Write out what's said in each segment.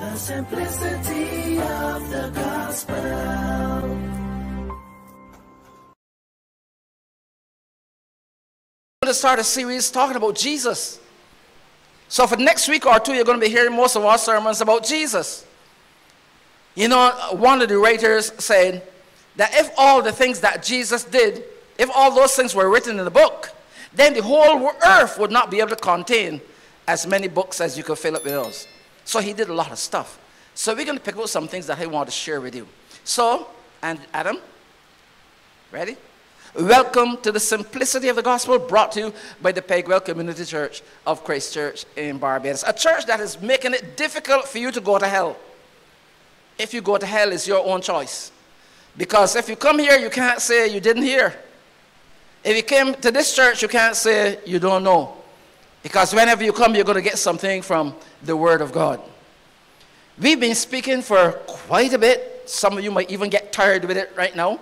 The simplicity of the gospel. We're going to start a series talking about Jesus. So for the next week or two, you're going to be hearing most of our sermons about Jesus. You know, one of the writers said that if all the things that Jesus did, if all those things were written in the book, then the whole earth would not be able to contain as many books as you could fill up with those. So he did a lot of stuff. So we're going to pick up some things that I want to share with you. So, and Adam, ready? Welcome to the simplicity of the gospel, brought to you by the Pegwell Community Church of Christ Church in Barbados. A church that is making it difficult for you to go to hell. If you go to hell, it's your own choice. Because if you come here, you can't say you didn't hear. If you came to this church, you can't say you don't know. Because whenever you come, you're going to get something from the Word of God. We've been speaking for quite a bit. Some of you might even get tired with it right now.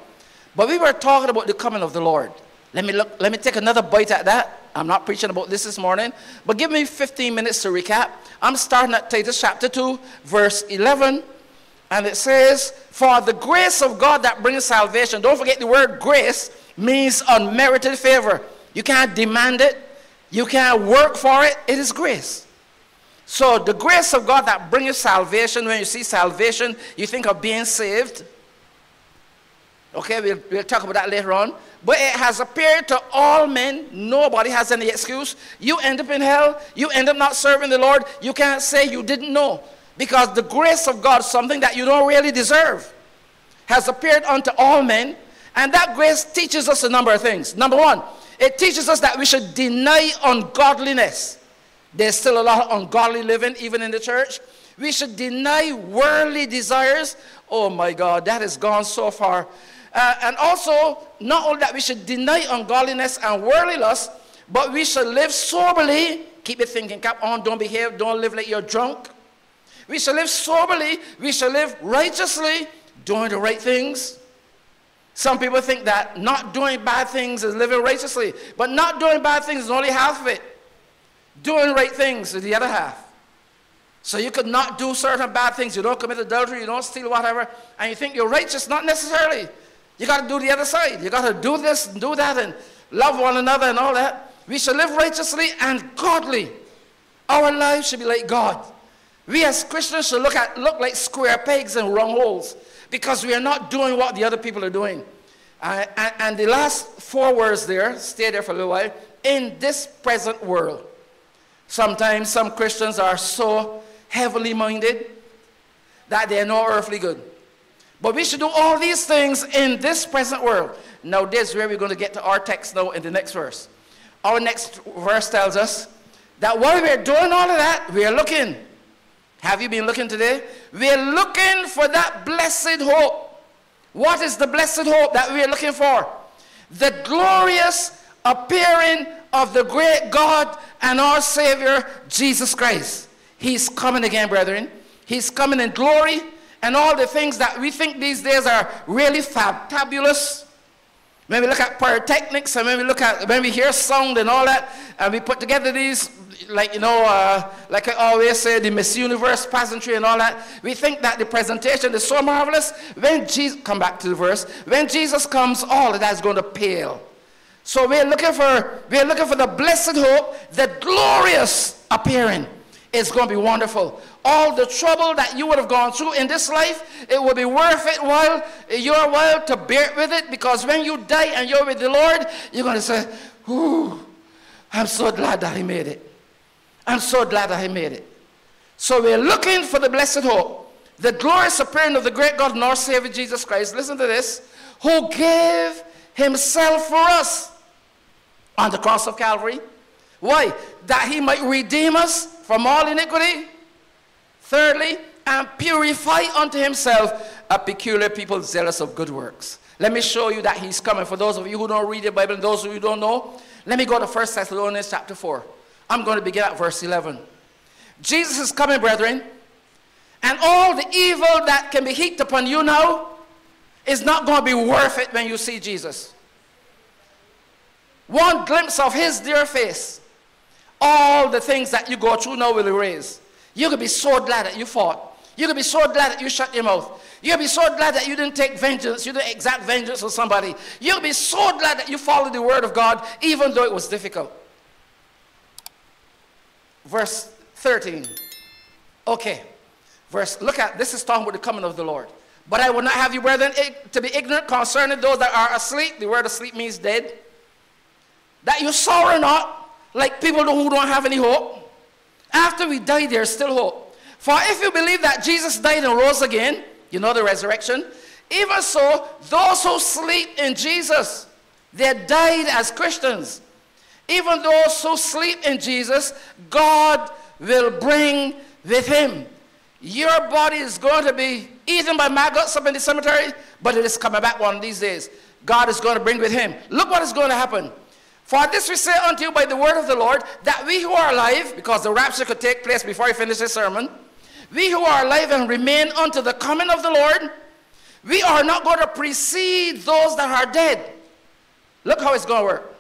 But we were talking about the coming of the Lord. Let me take another bite at that. I'm not preaching about this morning. But give me 15 minutes to recap. I'm starting at Titus chapter 2, verse 11. And it says, "For the grace of God that brings salvation." Don't forget the word grace means unmerited favor. You can't demand it. You can't work for it. It is grace. So the grace of God that brings salvation. When you see salvation, you think of being saved. Okay, we'll talk about that later on. But it has appeared to all men. Nobody has any excuse. You end up in hell. You end up not serving the Lord. You can't say you didn't know. Because the grace of God, something that you don't really deserve, has appeared unto all men. And that grace teaches us a number of things. Number one, it teaches us that we should deny ungodliness. There's still a lot of ungodly living, even in the church. We should deny worldly desires. Oh my God, that has gone so far. And also, not only that we should deny ungodliness and worldly lust, but we should live soberly. Keep your thinking cap on. Don't behave. Don't live like you're drunk. We shall live soberly. We shall live righteously, doing the right things. Some people think that not doing bad things is living righteously. But not doing bad things is only half of it. Doing right things is the other half. So you could not do certain bad things. You don't commit adultery. You don't steal whatever. And you think you're righteous. Not necessarily. You got to do the other side. You got to do this and do that and love one another and all that. We shall live righteously and godly. Our lives should be like God. We as Christians should look like square pegs in round holes, because we are not doing what the other people are doing. And the last four words there, stay there for a little while, in this present world. Sometimes some Christians are so heavenly minded that they are no earthly good. But we should do all these things in this present world. Now this is where we're going to get to our text now in the next verse. Our next verse tells us that while we are doing all of that, we are looking. Have you been looking today? We are looking for that blessed hope. What is the blessed hope that we are looking for? The glorious appearing of the great God and our Savior, Jesus Christ. He's coming again, brethren. He's coming in glory, and all the things that we think these days are really fabulous. When we look at pyrotechnics, and when we hear sound and all that, and we put together these, like, you know, like I always say, the Miss Universe pageantry and all that. We think that the presentation is so marvelous. When Jesus, come back to the verse, when Jesus comes, all of that's going to pale. So we're looking for the blessed hope, the glorious appearing. It's going to be wonderful. All the trouble that you would have gone through in this life, it will be worth it your while to bear with it, because when you die and you're with the Lord, you're going to say, "Ooh, I'm so glad that He made it. I'm so glad that He made it." So we're looking for the blessed hope, the glorious appearing of the great God and our Savior Jesus Christ. Listen to this. Who gave Himself for us on the cross of Calvary. Why? That He might redeem us from all iniquity. Thirdly, and purify unto Himself a peculiar people zealous of good works. Let me show you that He's coming. For those of you who don't read the Bible and those of you who don't know, let me go to 1 Thessalonians chapter 4. I'm going to begin at verse 11. Jesus is coming, brethren, and all the evil that can be heaped upon you now is not going to be worth it when you see Jesus. One glimpse of His dear face, all the things that you go through now will erase. You could be so glad that you fought. You're going to be so glad that you shut your mouth. You're going to be so glad that you didn't take vengeance. You didn't exact vengeance on somebody. You'll be so glad that you followed the word of God, even though it was difficult. Verse 13. Okay. Look at, this is talking about the coming of the Lord. But I will not have you, brethren, to be ignorant concerning those that are asleep. The word asleep means dead. That you sorrow not, like people who don't have any hope. After we die, there's still hope. For if you believe that Jesus died and rose again, you know the resurrection, even so, those who sleep in Jesus, they died as Christians. Even those who sleep in Jesus, God will bring with him. Your body is going to be eaten by maggots up in the cemetery, but it is coming back one of these days. God is going to bring with him. Look what is going to happen. For this we say unto you by the word of the Lord, that we who are alive, because the rapture could take place before he finished his sermon, we who are alive and remain unto the coming of the Lord, we are not going to precede those that are dead. Look how it's going to work.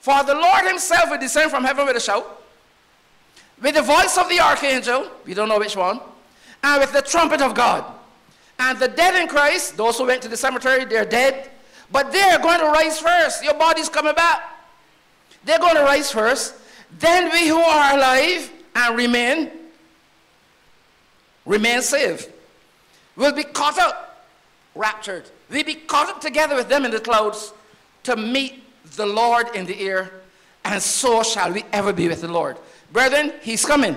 For the Lord himself will descend from heaven with a shout, with the voice of the archangel, we don't know which one, and with the trumpet of God. And the dead in Christ, those who went to the cemetery, they're dead, but they're going to rise first. Your body's coming back. They're going to rise first. Then we who are alive and remain saved, will be caught up, raptured. We'll be caught up together with them in the clouds to meet the Lord in the air, and so shall we ever be with the Lord. Brethren, he's coming.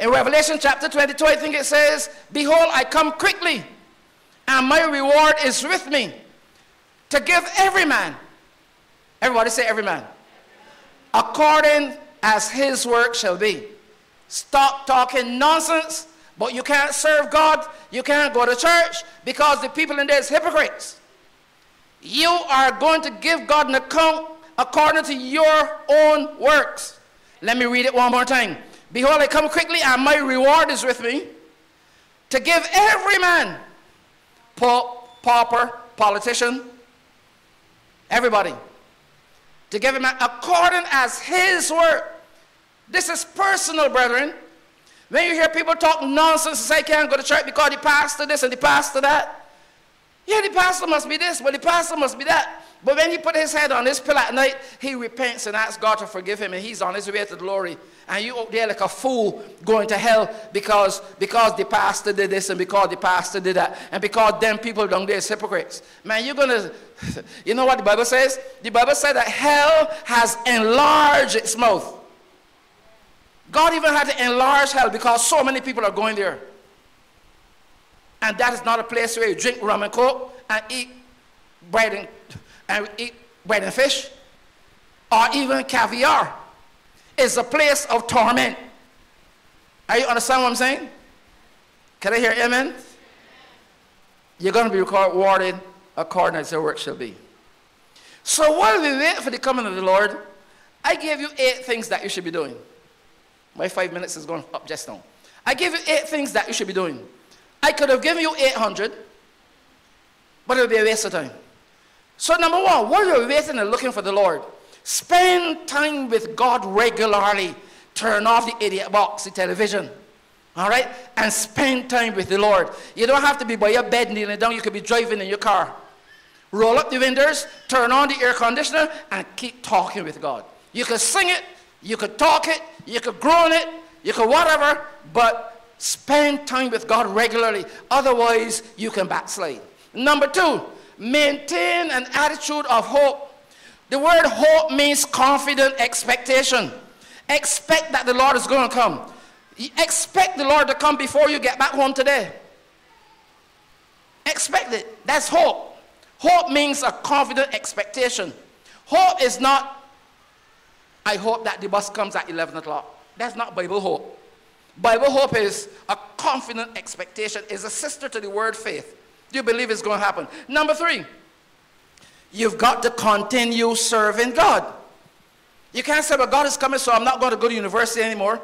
In Revelation chapter 22, I think it says, behold, I come quickly, and my reward is with me, to give every man, everybody say every man, according as his work shall be. Stop talking nonsense, but you can't serve God, you can't go to church, because the people in there is hypocrites. You are going to give God an account according to your own works. Let me read it one more time. Behold, I come quickly, and my reward is with me, to give every man, pope, pauper, politician, everybody, to give him according as his work. This is personal, brethren. When you hear people talk nonsense and say, I can't go to church because the pastor this and the pastor that. Yeah, the pastor must be this, but the pastor must be that. But when he put his head on his pillow at night, he repents and asks God to forgive him, and he's on his way to glory. And you out there like a fool going to hell because the pastor did this and because the pastor did that, and because them people down there is hypocrites. Man, you're going to, you know what the Bible says? The Bible said that hell has enlarged its mouth. God even had to enlarge hell because so many people are going there. And that is not a place where you drink rum and coke and eat bread and fish, or even caviar. It's a place of torment. Are you understand what I'm saying? Can I hear amen? You're going to be rewarded according as your work shall be. So while we wait for the coming of the Lord, I gave you 8 things that you should be doing. My 5 minutes is going up just now. I gave you 8 things that you should be doing. I could have given you 800, but it would be a waste of time. So number one, while you're waiting and looking for the Lord, spend time with God regularly. Turn off the idiot box, the television, all right? And spend time with the Lord. You don't have to be by your bed kneeling down. You could be driving in your car. Roll up the windows, turn on the air conditioner, and keep talking with God. You could sing it, you could talk it, you could groan it, you could whatever, but spend time with God regularly. Otherwise, you can backslide. Number two, maintain an attitude of hope. The word hope means confident expectation. Expect that the Lord is going to come. Expect the Lord to come before you get back home today. Expect it. That's hope. Hope means a confident expectation. Hope is not, I hope that the bus comes at 11 o'clock. That's not Bible hope. Bible hope is a confident expectation. It's a sister to the word faith. You believe it's going to happen. Number three, you've got to continue serving God. You can't say, but God is coming, so I'm not going to go to university anymore.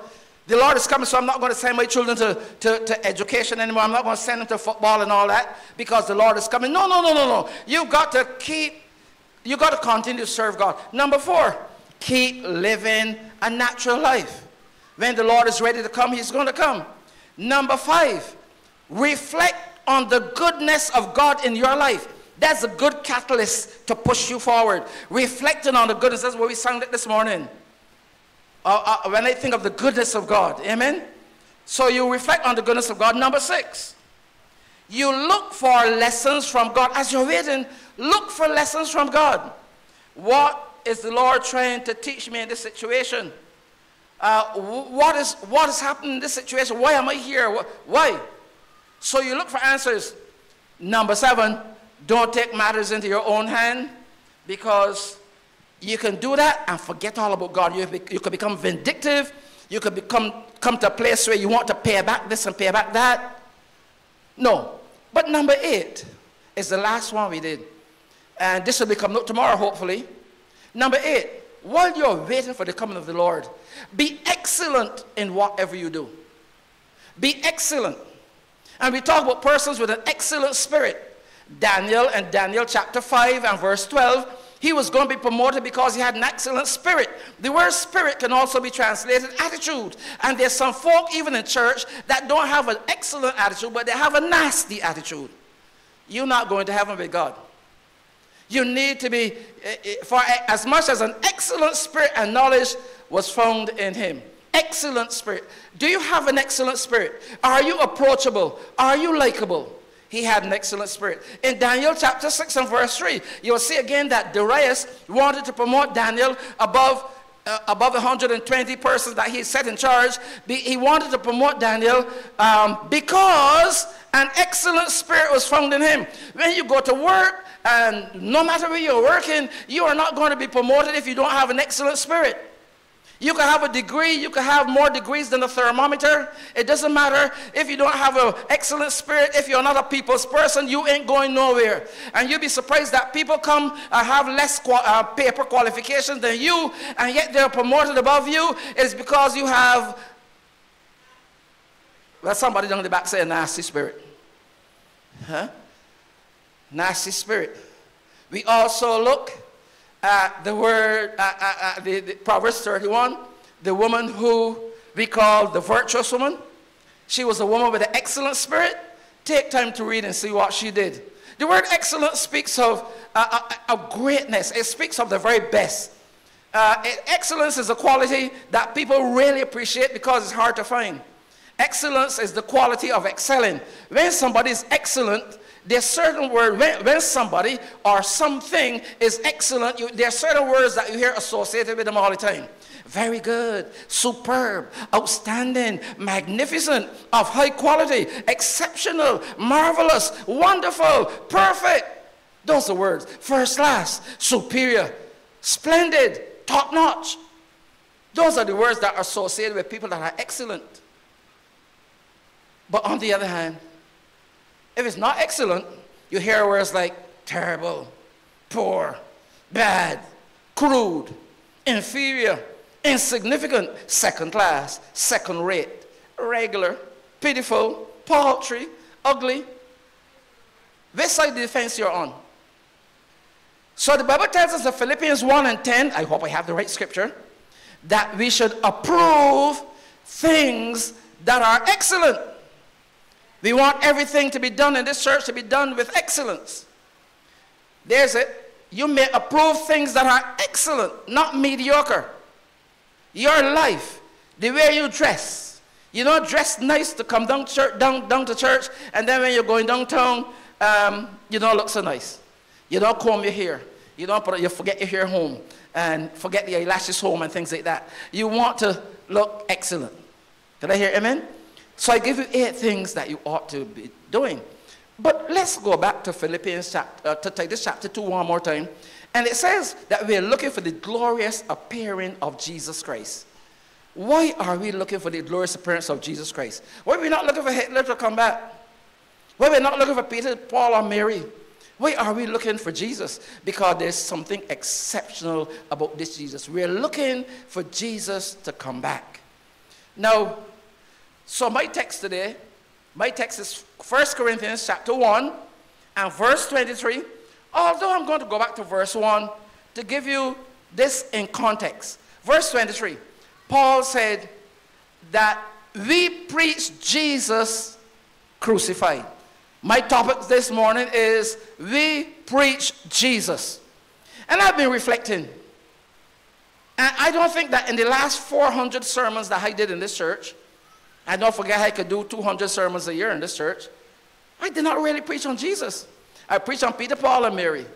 The Lord is coming, so I'm not going to send my children to education anymore. I'm not going to send them to football and all that because the Lord is coming. No, no, no, no, no. You've got to continue to serve God. Number four, keep living a natural life. When the Lord is ready to come, he's going to come. Number 5, reflect on the goodness of God in your life. That's a good catalyst to push you forward. Reflecting on the goodness, that's what we sang this morning. When I think of the goodness of God, amen? So you reflect on the goodness of God. Number 6, you look for lessons from God. As you're reading, look for lessons from God. What is the Lord trying to teach me in this situation? What is happening in this situation? Why am I here? Why? So you look for answers. Number 7, don't take matters into your own hand, because you can do that and forget all about God. You could become vindictive. You could come to a place where you want to pay back this and pay back that. No. But number 8 is the last one we did. And this will become note tomorrow, hopefully. Number 8, while you're waiting for the coming of the Lord, be excellent in whatever you do. Be excellent. And we talk about persons with an excellent spirit. Daniel, in Daniel chapter 5 and verse 12, he was going to be promoted because he had an excellent spirit. The word spirit can also be translated attitude. And there's some folk even in church that don't have an excellent attitude, but they have a nasty attitude. You're not going to heaven with God. You need to be, for as much as an excellent spirit and knowledge was found in him. Excellent spirit. Do you have an excellent spirit? Are you approachable? Are you likable? He had an excellent spirit. In Daniel chapter 6 and verse 3, you'll see again that Darius wanted to promote Daniel above 120 persons that he set in charge. He wanted to promote Daniel because an excellent spirit was found in him. When you go to work, and no matter where you're working, you are not going to be promoted if you don't have an excellent spirit. You can have a degree, you can have more degrees than a thermometer. It doesn't matter if you don't have an excellent spirit. If you're not a people's person, you ain't going nowhere. And you'll be surprised that people come have less paper qualifications than you, and yet they're promoted above you. It's because you have, well, somebody down the back say a nasty spirit. Huh? Nasty spirit. We also look at the word, the Proverbs 31, the woman who we call the virtuous woman. She was a woman with an excellent spirit. Take time to read and see what she did. The word excellent speaks of greatness. It speaks of the very best. Excellence is a quality that people really appreciate because it's hard to find. Excellence is the quality of excelling. When somebody is excellent, there's certain words, when somebody or something is excellent, there are certain words that you hear associated with them all the time. Very good, superb, outstanding, magnificent, of high quality, exceptional, marvelous, wonderful, perfect. Those are words. First class, superior, splendid, top notch. Those are the words that are associated with people that are excellent. But on the other hand, if it's not excellent, you hear words like terrible, poor, bad, crude, inferior, insignificant, second class, second rate, regular, pitiful, paltry, ugly. Which side of the fence you're on? So the Bible tells us in Philippians 1 and 10, I hope I have the right scripture, that we should approve things that are excellent. We want everything to be done in this church to be done with excellence. There's it. You may approve things that are excellent, not mediocre. Your life, the way you dress. You don't dress nice to come down to church, down to church, and then when you're going downtown, you don't look so nice. You don't comb your hair. You forget your hair home and forget the eyelashes home and things like that. You want to look excellent. Did I hear amen? So I give you 8 things that you ought to be doing. But let's go back to Philippians to Titus chapter 2 one more time. And it says that we're looking for the glorious appearing of Jesus Christ. Why are we looking for the glorious appearance of Jesus Christ? Why are we not looking for Hitler to come back? Why are we not looking for Peter, Paul, or Mary? Why are we looking for Jesus? Because there's something exceptional about this Jesus. We're looking for Jesus to come back. Now, so my text today, my text is 1 Corinthians chapter 1 and verse 23. Although I'm going to go back to verse 1 to give you this in context. Verse 23, Paul said that we preach Jesus crucified. My topic this morning is we preach Jesus. And I've been reflecting. And I don't think that in the last 400 sermons that I did in this church, and don't forget I could do 200 sermons a year in this church, I did not really preach on Jesus. I preached on Peter, Paul, and Mary.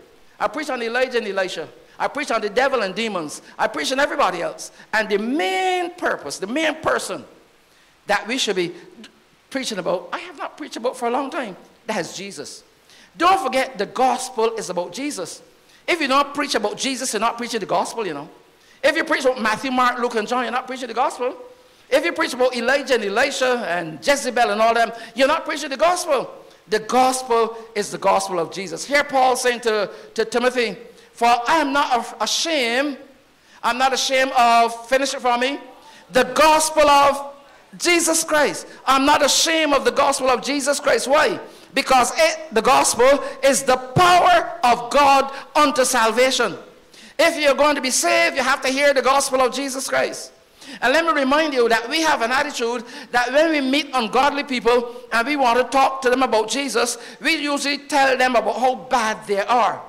I preached on Elijah and Elisha. I preached on the devil and demons. I preached on everybody else. And the main purpose, the main person that we should be preaching about, I have not preached about for a long time. That is Jesus. Don't forget the gospel is about Jesus. If you don't preach about Jesus, you're not preaching the gospel, you know. If you preach about Matthew, Mark, Luke, and John, you're not preaching the gospel. If you preach about Elijah and Elisha and Jezebel and all them, you're not preaching the gospel. The gospel is the gospel of Jesus. Here Paul saying to Timothy, for I am not ashamed. I'm not ashamed of, finish it for me, the gospel of Jesus Christ. I'm not ashamed of the gospel of Jesus Christ. Why? Because the gospel is the power of God unto salvation. If you're going to be saved, you have to hear the gospel of Jesus Christ. And let me remind you that we have an attitude that when we meet ungodly people and we want to talk to them about Jesus, we usually tell them about how bad they are.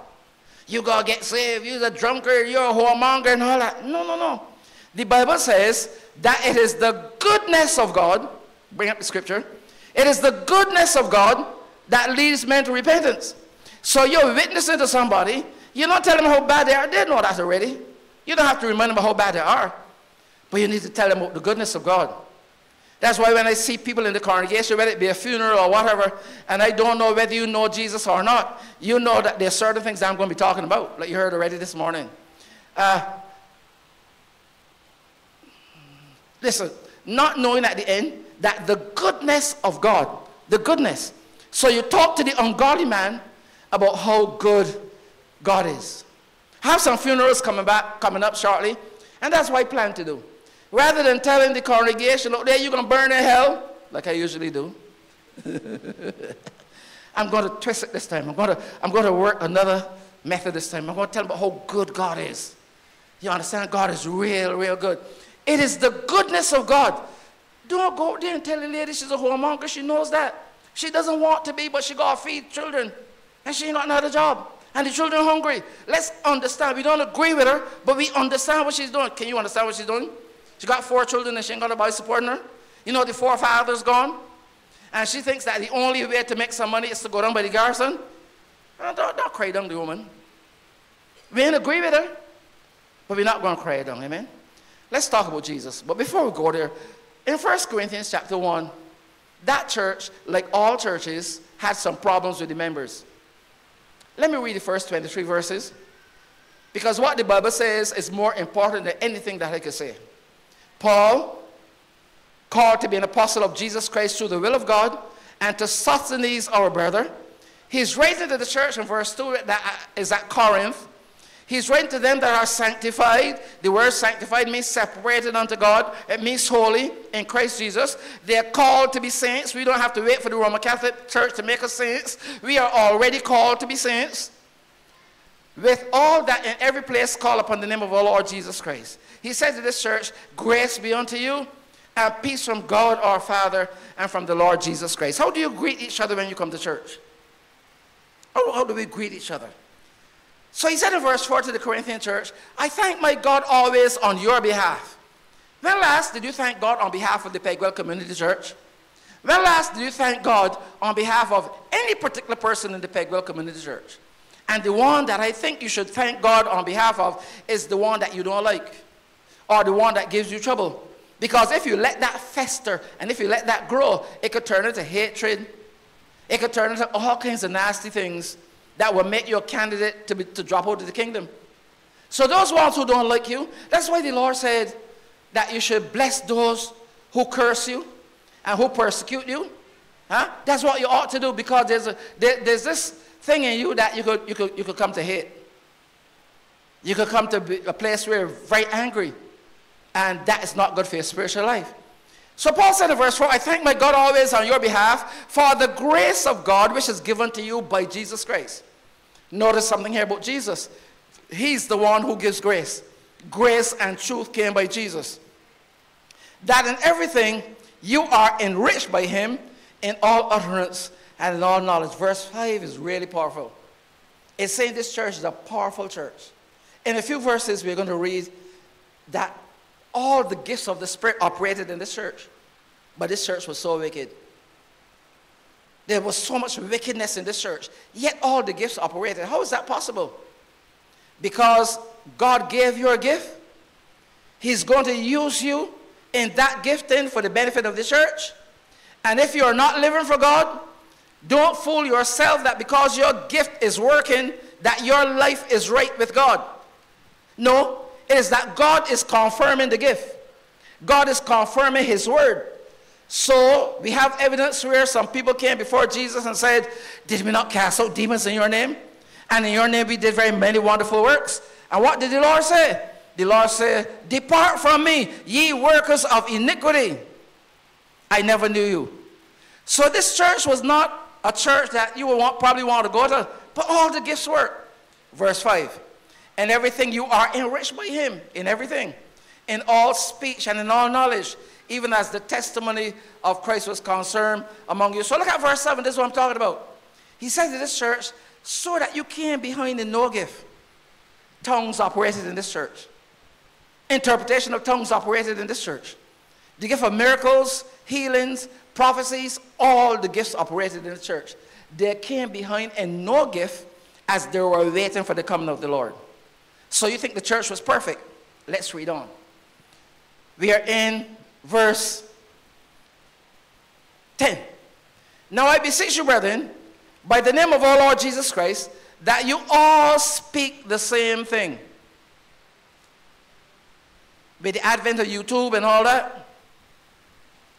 You gotta get saved, you're a drunkard, you're a whoremonger and all that. No, no, no. The Bible says that it is the goodness of God, bring up the scripture, it is the goodness of God that leads men to repentance. So you're witnessing to somebody, you're not telling them how bad they are, they know that already. You don't have to remind them how bad they are. But you need to tell them about the goodness of God. That's why when I see people in the congregation, whether it be a funeral or whatever, and I don't know whether you know Jesus or not, you know that there are certain things I'm going to be talking about, like you heard already this morning. Listen, not knowing at the end that the goodness of God, the goodness. So you talk to the ungodly man about how good God is. I have some funerals coming up shortly. And that's what I plan to do. Rather than telling the congregation, look there, you're going to burn in hell, like I usually do. I'm going to twist it this time. I'm going to work another method this time. I'm going to tell them about how good God is. You understand? God is real, real good. It is the goodness of God. Don't go out there and tell the lady she's a whoremonger. She knows that. She doesn't want to be, but she got to feed children. And she ain't got another job. And the children are hungry. Let's understand. We don't agree with her, but we understand what she's doing. Can you understand what she's doing? She got 4 children and she ain't got nobody supporting her. You know, the 4 fathers gone. And she thinks that the only way to make some money is to go down by the garrison. Don't cry down the woman. We ain't agree with her, but we're not going to cry down. Amen? Let's talk about Jesus. But before we go there, in 1 Corinthians chapter 1, that church, like all churches, had some problems with the members. Let me read the first 23 verses, because what the Bible says is more important than anything that I could say. Paul, called to be an apostle of Jesus Christ through the will of God, and to Sosthenes, our brother. He's writing to the church in verse 2 that is at Corinth. He's writing to them that are sanctified. The word sanctified means separated unto God. It means holy in Christ Jesus. They are called to be saints. We don't have to wait for the Roman Catholic Church to make us saints. We are already called to be saints. With all that in every place call upon the name of our Lord Jesus Christ. He said to this church, grace be unto you and peace from God our Father and from the Lord Jesus Christ. How do you greet each other when you come to church? How do we greet each other? So he said in verse 4 to the Corinthian church, I thank my God always on your behalf. When last did you thank God on behalf of the Pegwell Community Church? When last did you thank God on behalf of any particular person in the Pegwell Community Church? And the one that I think you should thank God on behalf of is the one that you don't like, or the one that gives you trouble. Because if you let that fester, and if you let that grow, it could turn into hatred. It could turn into all kinds of nasty things that will make you a candidate to drop out of the kingdom. So those ones who don't like you, that's why the Lord said that you should bless those who curse you and who persecute you. Huh? That's what you ought to do, because there's this thing in you that you could come to hate. You could come to a place where you're very angry, and that is not good for your spiritual life. So Paul said in verse 4, I thank my God always on your behalf for the grace of God which is given to you by Jesus Christ. Notice something here about Jesus. He's the one who gives grace. Grace and truth came by Jesus. That in everything You are enriched by him in all utterance and in all knowledge. Verse 5 is really powerful. It's saying this church is a powerful church. In a few verses, we're going to read that all the gifts of the Spirit operated in this church. But this church was so wicked. There was so much wickedness in this church, yet all the gifts operated. How is that possible? Because God gave you a gift. He's going to use you in that gifting for the benefit of the church. And if you're not living for God, don't fool yourself that because your gift is working, that your life is right with God. No, it is that God is confirming the gift. God is confirming his word. So we have evidence where some people came before Jesus and said, did we not cast out demons in your name? And in your name we did very many wonderful works. And what did the Lord say? The Lord said, depart from me, ye workers of iniquity. I never knew you. So this church was not a church that you would probably want to go to, but all the gifts work. Verse 5, in everything you are enriched by him, in everything, in all speech and in all knowledge, even as the testimony of Christ was concerned among you. So look at verse 7. This is what I'm talking about. He says to this church, so that you came behind in no gift. Tongues operated in this church. Interpretation of tongues operated in this church. The gift of miracles, healings, prophecies, all the gifts operated in the church. They came behind in no gift as they were waiting for the coming of the Lord. So you think the church was perfect? Let's read on. We are in verse 10. Now I beseech you, brethren, by the name of our Lord Jesus Christ, that you all speak the same thing. With the advent of YouTube and all that,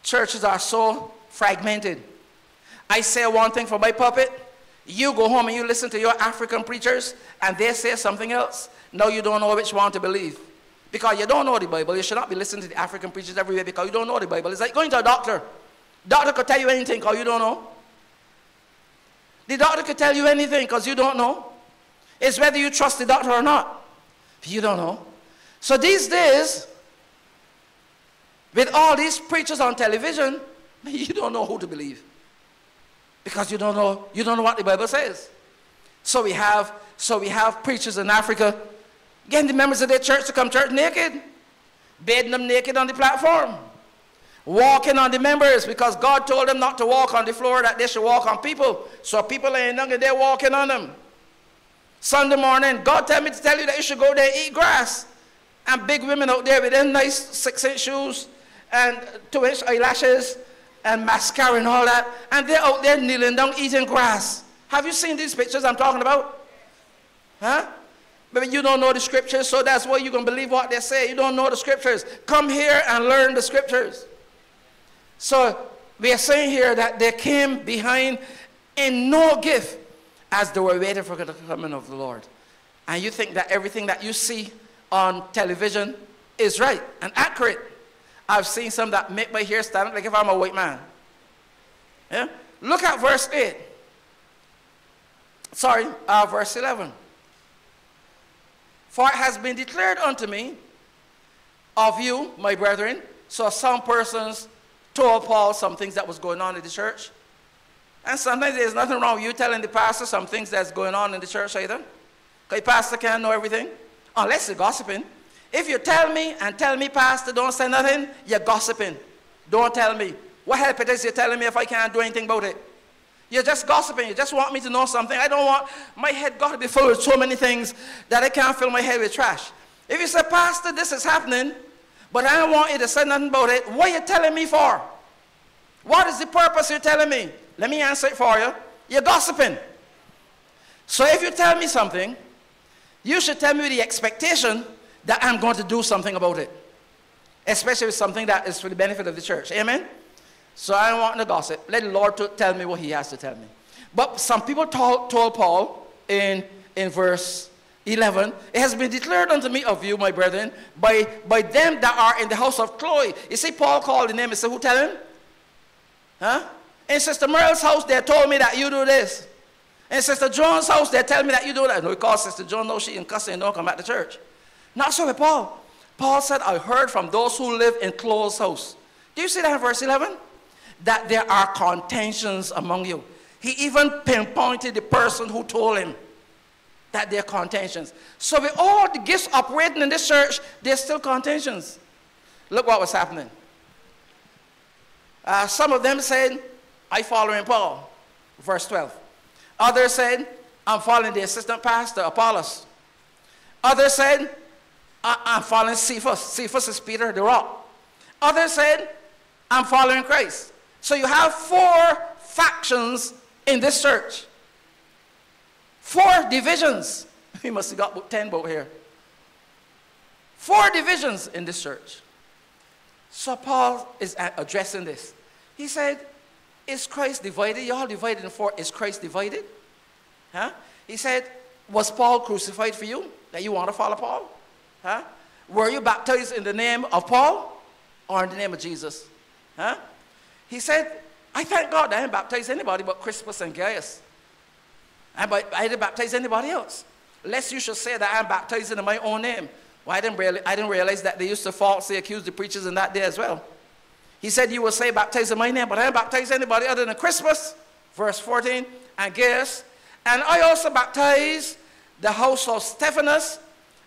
churches are so fragmented. I say one thing for my puppet. You go home and you listen to your African preachers and they say something else. Now you don't know which one to believe. Because you don't know the Bible. You should not be listening to the African preachers everywhere because you don't know the Bible. It's like going to a doctor. Doctor could tell you anything because you don't know. The doctor could tell you anything because you don't know. It's whether you trust the doctor or not. You don't know. So these days, with all these preachers on television, you don't know who to believe. Because you don't know what the Bible says. So we have preachers in Africa getting the members of their church to come church naked, bathing them naked on the platform, walking on the members because God told them not to walk on the floor, that they should walk on people. So people laying down and they're walking on them. Sunday morning, God tell me to tell you that you should go there and eat grass. And big women out there with them nice 6-inch shoes and 2-inch eyelashes and mascara and all that. And they're out there kneeling down eating grass. Have you seen these pictures I'm talking about? Huh? But you don't know the scriptures, so that's why you're going to believe what they say. You don't know the scriptures. Come here and learn the scriptures. So we are saying here that they came behind in no gift as they were waiting for the coming of the Lord. And you think that everything that you see on television is right and accurate. I've seen some that make my hair stand up like if I'm a white man. Yeah? Look at verse 8. Sorry, verse 11. For it has been declared unto me of you, my brethren. So some persons told Paul some things that was going on in the church. And sometimes there's nothing wrong with you telling the pastor some things that's going on in the church either. Because the pastor can't know everything, unless you're gossiping. If you tell me, pastor, don't say nothing, you're gossiping. Don't tell me. What help it is you're telling me if I can't do anything about it? You're just gossiping. You just want me to know something. I don't want my head got to be full with so many things that I can't fill my head with trash. If you say, pastor, this is happening, but I don't want you to say nothing about it, what are you telling me for? What is the purpose you're telling me? Let me answer it for you. You're gossiping. So if you tell me something, you should tell me the expectation that I'm going to do something about it. Especially with something that is for the benefit of the church. Amen? So I don't want to gossip. Let the Lord tell me what he has to tell me. But some people told Paul in verse 11, it has been declared unto me of you, my brethren, by them that are in the house of Chloe. You see, Paul called the name and said, who tell him? Huh? In Sister Merle's house, they told me that you do this. In Sister John's house, they tell me that you do that. No, because Sister John knows she in custody and don't come back to church. Not so with Paul. Paul said, I heard from those who live in Chloe's house. Do you see that in verse 11? That there are contentions among you. He even pinpointed the person who told him that there are contentions. So with all the gifts operating in this church, there's still contentions. Look what was happening. Some of them said, I following Paul, verse 12. Others said, I'm following the assistant pastor, Apollos. Others said, I'm following Cephas. Cephas is Peter the rock. Others said, I'm following Christ. So you have four factions in this church. Four divisions. We must have got 10 over here. Four divisions in this church. So Paul is addressing this. He said, is Christ divided? Y'all divided in four. Is Christ divided? Huh? He said, was Paul crucified for you? That you want to follow Paul? Huh? Were you baptized in the name of Paul or in the name of Jesus? Huh? He said, I thank God I didn't baptize anybody but Crispus and Gaius. I didn't baptize anybody else. Lest you should say that I am baptizing in my own name. Well, I didn't realize that they used to falsely accuse the preachers in that day as well. He said, you will say, baptize in my name, but I didn't baptize anybody other than Crispus, verse 14, and Gaius. And I also baptized the house of Stephanas,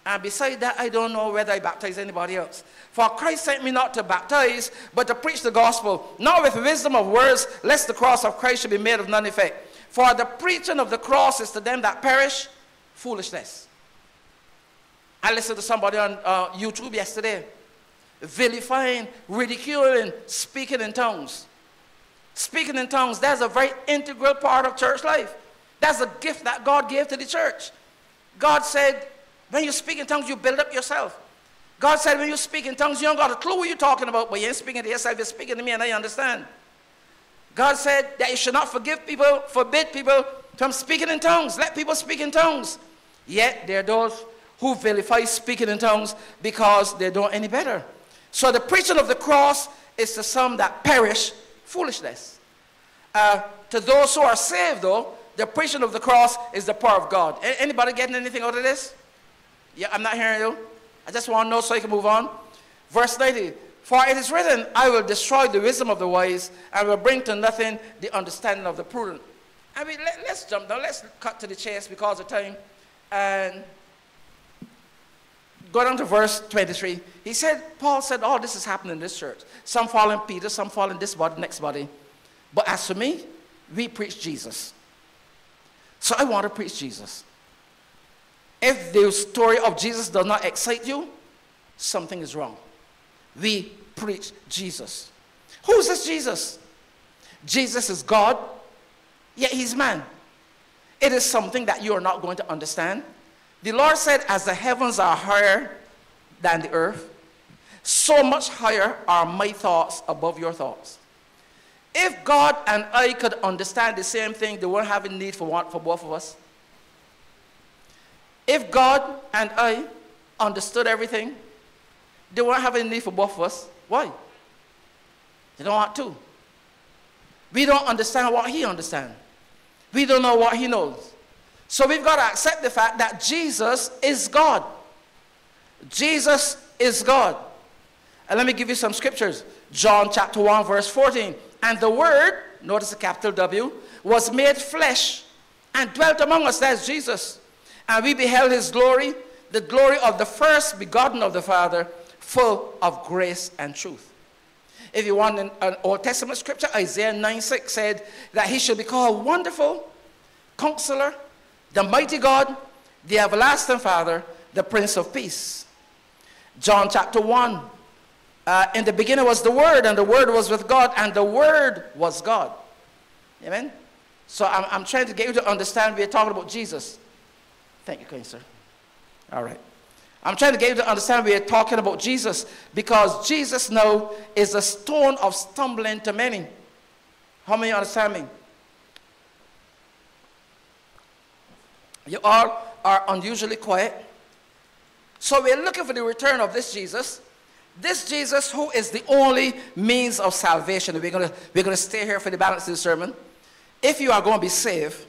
and beside that, I don't know whether I baptize anybody else. For Christ sent me not to baptize, but to preach the gospel, not with wisdom of words, lest the cross of Christ should be made of none effect. For the preaching of the cross is to them that perish foolishness. I listened to somebody on YouTube yesterday, vilifying, ridiculing, speaking in tongues. Speaking in tongues, that's a very integral part of church life. That's a gift that God gave to the church. God said, when you speak in tongues, you build up yourself. God said, when you speak in tongues, you don't got a clue what you're talking about, but you ain't speaking to yourself, you're speaking to me and I understand. God said that you should not forbid people from speaking in tongues. Let people speak in tongues. Yet there are those who vilify speaking in tongues because they don't any better. So the preaching of the cross is to some that perish foolishness. To those who are saved, though, the preaching of the cross is the power of God. Anybody getting anything out of this? Yeah, I'm not hearing you. I just want to know so I can move on. Verse 90, for it is written, I will destroy the wisdom of the wise and will bring to nothing the understanding of the prudent. I mean, let's jump down. Let's cut to the chase because of time. And go down to verse 23. He said, Paul said, oh, this is happening in this church. Some following Peter, some following this body, next body. But as for me, we preach Jesus. So I want to preach Jesus. If the story of Jesus does not excite you, something is wrong. We preach Jesus. Who is this Jesus? Jesus is God, yet he's man. It is something that you are not going to understand. The Lord said, as the heavens are higher than the earth, so much higher are my thoughts above your thoughts. If God and I could understand the same thing, they wouldn't have a need for one, for both of us. If God and I understood everything, they wouldn't have a need for both of us. Why? They don't want to. We don't understand what he understands. We don't know what he knows. So we've got to accept the fact that Jesus is God. Jesus is God. And let me give you some scriptures. John chapter 1 verse 14. And the word, notice the capital W, was made flesh and dwelt among us. That's Jesus. And we beheld his glory, the glory of the first begotten of the Father, full of grace and truth. If you want an Old Testament scripture, Isaiah 9:6 said that he should be called Wonderful, Counselor, the Mighty God, the Everlasting Father, the Prince of Peace. John chapter 1, in the beginning was the Word, and the Word was with God, and the Word was God. Amen? So I'm trying to get you to understand we're talking about Jesus. Thank you, Queen, sir. All right. I'm trying to get you to understand we're talking about Jesus, because Jesus now is a stone of stumbling to many. How many understand me? You all are unusually quiet. So we're looking for the return of this Jesus. This Jesus who is the only means of salvation. We're going to stay here for the balance of the sermon. If you are going to be saved,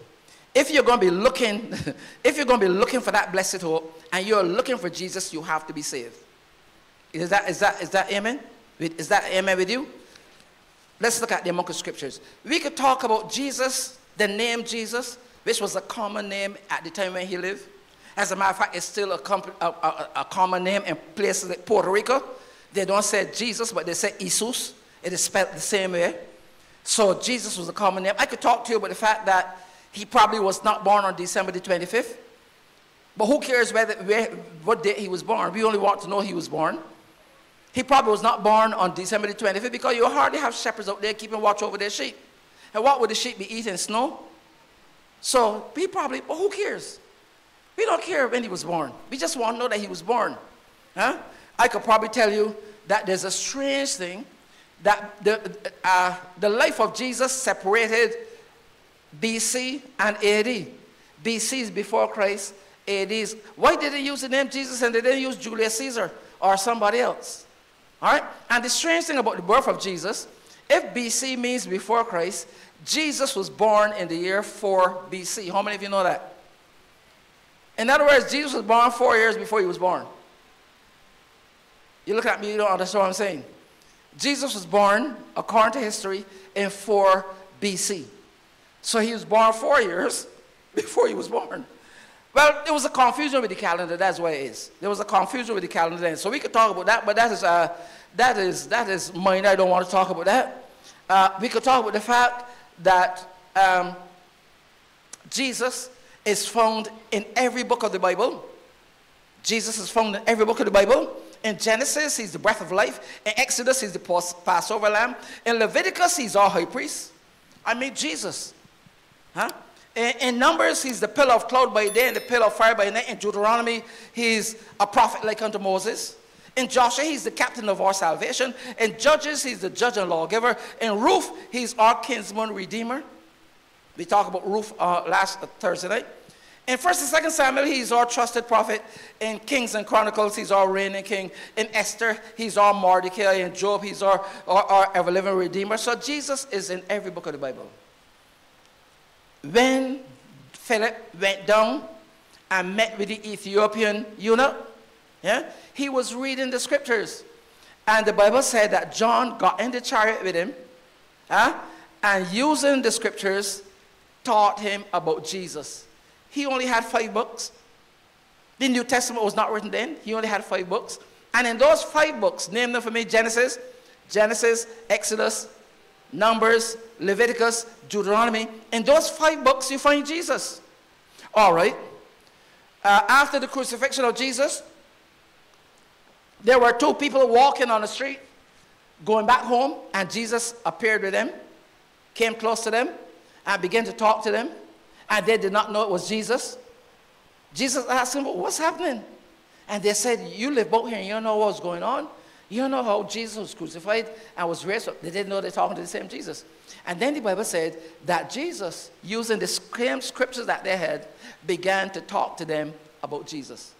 if you're going to be looking for that blessed hope and you're looking for Jesus, you have to be saved. Is that amen? Is that amen with you? Let's look at the among the scriptures. We could talk about Jesus, the name Jesus, which was a common name at the time when he lived. As a matter of fact, it's still a common name in places like Puerto Rico. They don't say Jesus, but they say Jesus. It is spelled the same way. So Jesus was a common name. I could talk to you about the fact that he probably was not born on December the 25th. But who cares what day he was born? We only want to know he was born. He probably was not born on December the 25th because you hardly have shepherds out there keeping watch over their sheep. And what would the sheep be eating? Snow? So he probably, well, who cares? We don't care when he was born. We just want to know that he was born. Huh? I could probably tell you that there's a strange thing that the life of Jesus separated BC and AD. BC is before Christ, AD is. Why did they use the name Jesus and they didn't use Julius Caesar or somebody else? All right? And the strange thing about the birth of Jesus, if BC means before Christ, Jesus was born in the year 4 BC. How many of you know that? In other words, Jesus was born 4 years before he was born. You look at me, you don't understand what I'm saying. Jesus was born, according to history, in 4 BC. So he was born 4 years before he was born. Well, there was a confusion with the calendar. That's what it is. There was a confusion with the calendar then. So we could talk about that, but that is minor. I don't want to talk about that. We could talk about the fact that Jesus is found in every book of the Bible. Jesus is found in every book of the Bible. In Genesis, he's the breath of life. In Exodus, he's the Passover lamb. In Leviticus, he's our high priest. I mean, Jesus. Huh? In Numbers, he's the pillar of cloud by day and the pillar of fire by night. In Deuteronomy, he's a prophet like unto Moses. In Joshua, he's the captain of our salvation. In Judges, he's the judge and lawgiver. In Ruth, he's our kinsman redeemer. We talked about Ruth last Thursday night. In 1 and 2 Samuel, he's our trusted prophet. In Kings and Chronicles, he's our reigning king. In Esther, he's our Mordecai. In Job, he's our ever-living redeemer. So Jesus is in every book of the Bible. When Philip went down and met with the Ethiopian eunuch, yeah, he was reading the scriptures. And the Bible said that John got in the chariot with him, and using the scriptures, taught him about Jesus. He only had 5 books. The New Testament was not written then. He only had 5 books. And in those 5 books, name them for me, Genesis, Exodus, Numbers, Leviticus, Deuteronomy. In those 5 books, you find Jesus. All right. After the crucifixion of Jesus, there were 2 people walking on the street, going back home, and Jesus appeared with them, came close to them, and began to talk to them. And they did not know it was Jesus. Jesus asked them, what's happening? And they said, you live out here and you don't know what's going on. You don't know how Jesus was crucified and was raised up. They didn't know they were talking to the same Jesus. And then the Bible said that Jesus, using the same scriptures that they had, began to talk to them about Jesus.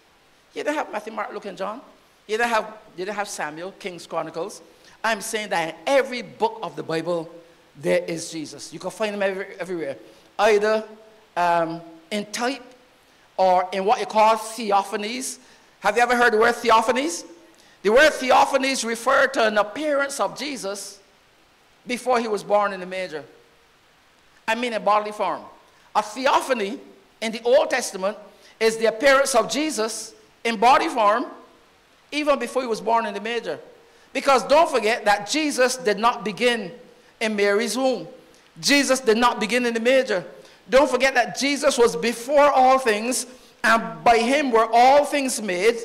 You don't have Matthew, Mark, Luke, and John. You don't have Samuel, Kings, Chronicles. I'm saying that in every book of the Bible, there is Jesus. You can find him everywhere. Either in type or in what you call theophanies. Have you ever heard the word theophanies? The word theophanies referred to an appearance of Jesus before he was born in the manger. I mean, in bodily form. A theophany in the Old Testament is the appearance of Jesus in body form even before he was born in the manger. Because don't forget that Jesus did not begin in Mary's womb. Jesus did not begin in the manger. Don't forget that Jesus was before all things, and by him were all things made.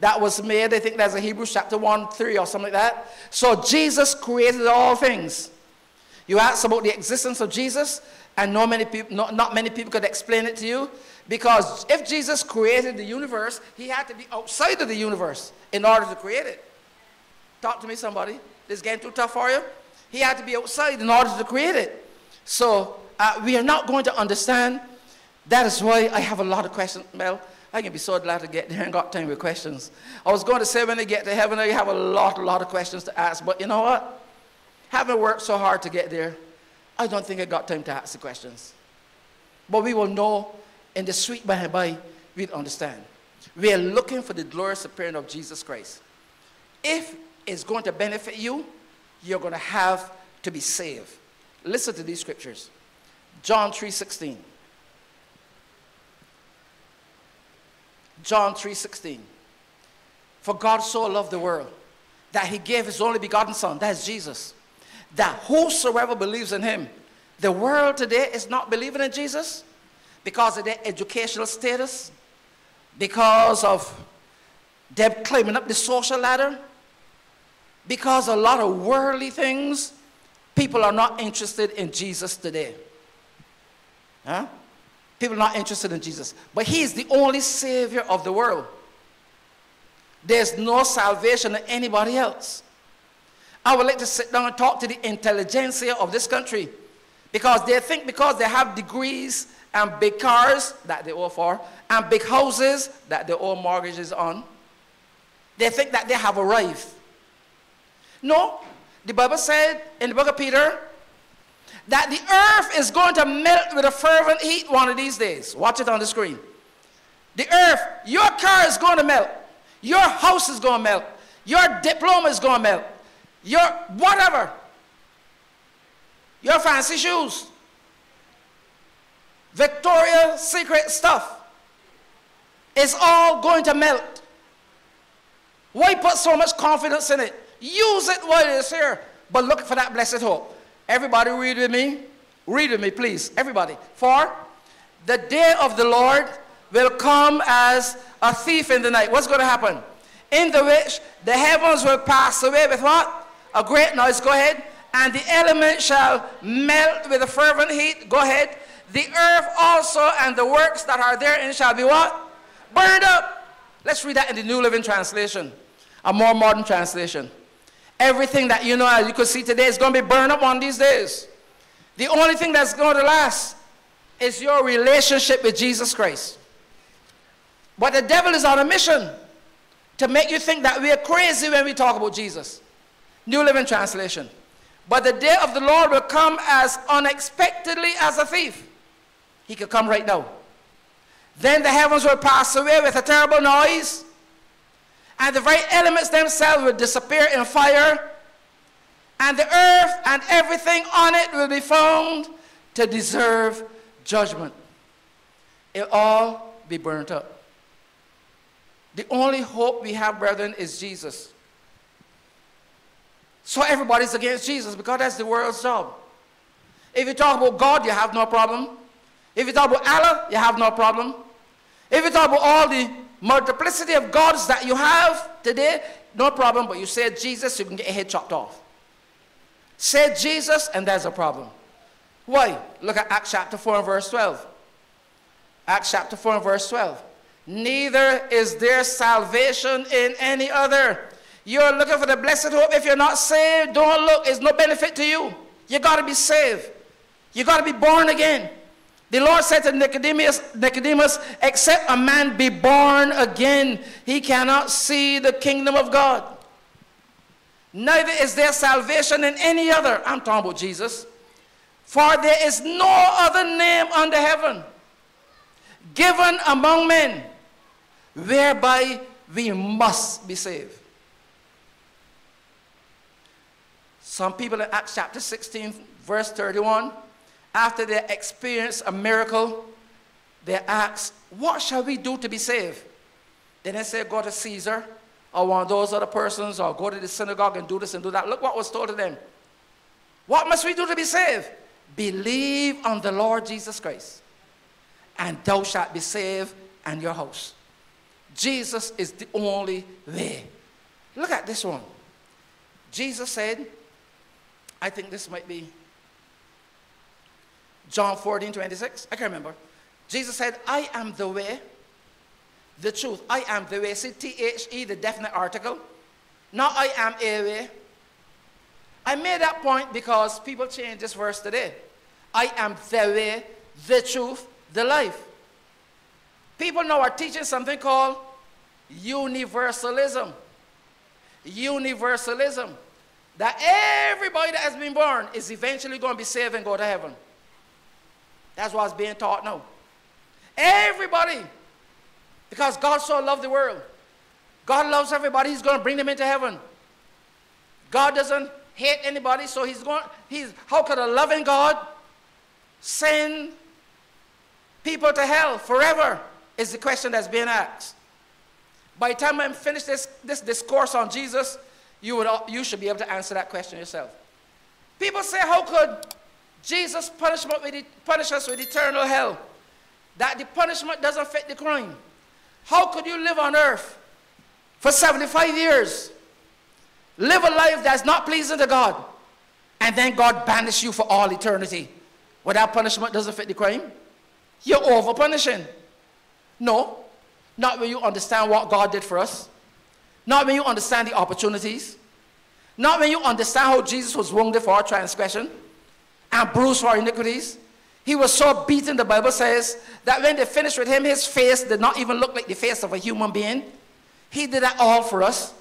That was made, I think that's a Hebrews chapter 1:3 or something like that. So Jesus created all things. You ask about the existence of Jesus, and not many people could explain it to you, because if Jesus created the universe, he had to be outside of the universe in order to create it. Talk to me, somebody. This game too tough for you? He had to be outside in order to create it. So we are not going to understand. That is why I have a lot of questions, Mel. I can be so glad to get there and got time with questions. I was going to say when I get to heaven, I have a lot of questions to ask. But you know what? Having worked so hard to get there, I don't think I got time to ask the questions. But we will know in the sweet by and by, we'll understand. We are looking for the glorious appearing of Jesus Christ. If it's going to benefit you, you're going to have to be saved. Listen to these scriptures. John 3:16. John 3:16. For God so loved the world that he gave his only begotten son, that is Jesus, that whosoever believes in him. The world today is not believing in Jesus because of their educational status, because of them climbing up the social ladder, because a lot of worldly things, people are not interested in Jesus today. Huh? People are not interested in Jesus. But he is the only Savior of the world. There's no salvation in anybody else. I would like to sit down and talk to the intelligentsia of this country, because they think because they have degrees and big cars that they owe for and big houses that they owe mortgages on, they think that they have arrived. No, the Bible said in the book of Peter that the earth is going to melt with a fervent heat one of these days. Watch it on the screen. The earth, your car is going to melt. Your house is going to melt. Your diploma is going to melt. Your whatever. Your fancy shoes. Victoria's Secret stuff. It's all going to melt. Why put so much confidence in it? Use it while it's here. But look for that blessed hope. Everybody read with me. Read with me, please. Everybody. For the day of the Lord will come as a thief in the night. What's going to happen? In the which the heavens will pass away with what? A great noise. Go ahead. And the elements shall melt with a fervent heat. Go ahead. The earth also and the works that are therein shall be what? Burned up. Let's read that in the New Living Translation, a more modern translation. Everything that you know, as you can see today, is going to be burned up on these days. The only thing that's going to last is your relationship with Jesus Christ. But the devil is on a mission to make you think that we are crazy when we talk about Jesus. New Living Translation. But the day of the Lord will come as unexpectedly as a thief. He could come right now. Then the heavens will pass away with a terrible noise, and the very elements themselves will disappear in fire, and the earth and everything on it will be found to deserve judgment. It'll all be burnt up. The only hope we have, brethren, is Jesus. So everybody's against Jesus because that's the world's job. If you talk about God, you have no problem. If you talk about Allah, you have no problem. If you talk about all the multiplicity of gods that you have today, no problem. But you say Jesus, you can get your head chopped off. Say Jesus, and there's a problem. Why? Look at Acts chapter 4 and verse 12. Acts chapter 4 and verse 12. Neither is there salvation in any other. You're looking for the blessed hope. If you're not saved, don't look. It's no benefit to you. You got to be saved. You got to be born again. The Lord said to Nicodemus, except a man be born again, he cannot see the kingdom of God. Neither is there salvation in any other. I'm talking about Jesus. For there is no other name under heaven given among men whereby we must be saved. Some people in Acts chapter 16, verse 31, after they experience a miracle, they ask, what shall we do to be saved? Then they say, go to Caesar, or one of those other persons, or go to the synagogue and do this and do that. Look what was told to them. What must we do to be saved? Believe on the Lord Jesus Christ, and thou shalt be saved and your house. Jesus is the only way. Look at this one. Jesus said, I think this might be John 14:26. I can't remember. Jesus said, I am the way, the truth. I am the way. See, T-H-E, the definite article. Now I am a way. I made that point because people change this verse today. I am the way, the truth, the life. People now are teaching something called universalism. Universalism. That everybody that has been born is eventually going to be saved and go to heaven. That's what's being taught now. Everybody. Because God so loved the world. God loves everybody. He's going to bring them into heaven. God doesn't hate anybody, so how could a loving God send people to hell forever is the question that's being asked. By the time I'm finished this discourse on Jesus, you should be able to answer that question yourself. People say, how could Jesus punish us with eternal hell? That the punishment doesn't fit the crime. How could you live on earth for 75 years, live a life that's not pleasing to God, and then God banish you for all eternity? Well, that punishment doesn't fit the crime. You're over-punishing. No, not when you understand what God did for us. Not when you understand the opportunities. Not when you understand how Jesus was wounded for our transgression and bruised for our iniquities. He was so beaten, the Bible says, that when they finished with him, his face did not even look like the face of a human being. He did that all for us.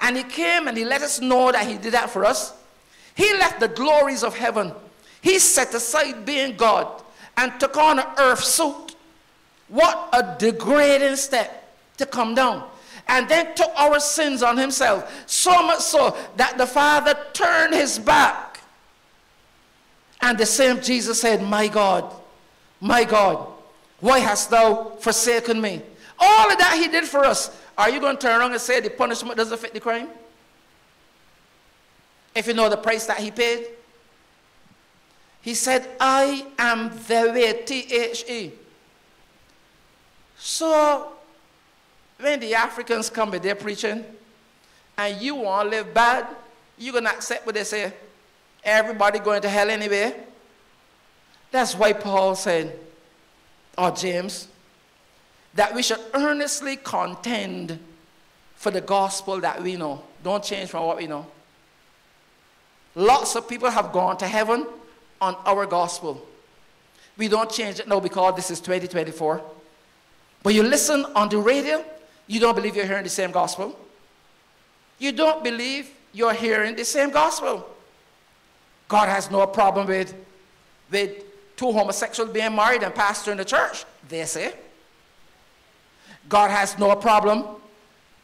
And he came and he let us know that he did that for us. He left the glories of heaven. He set aside being God and took on an earth suit. What a degrading step to come down. And then took our sins on himself. So much so that the Father turned his back. And the same Jesus said, my God, why hast thou forsaken me? All of that he did for us. Are you going to turn around and say the punishment doesn't fit the crime? If you know the price that he paid. He said, I am the way, T-H-E. So, when the Africans come with their preaching, and you want to live bad, you're going to accept what they say. Everybody going to hell anyway. That's why Paul said, or James, that we should earnestly contend for the gospel that we know. Don't change from what we know. Lots of people have gone to heaven on our gospel. We don't change it now because this is 2024. But you listen on the radio, you don't believe you're hearing the same gospel. You don't believe you're hearing the same gospel. God has no problem with two homosexuals being married and pastoring the church, they say. God has no problem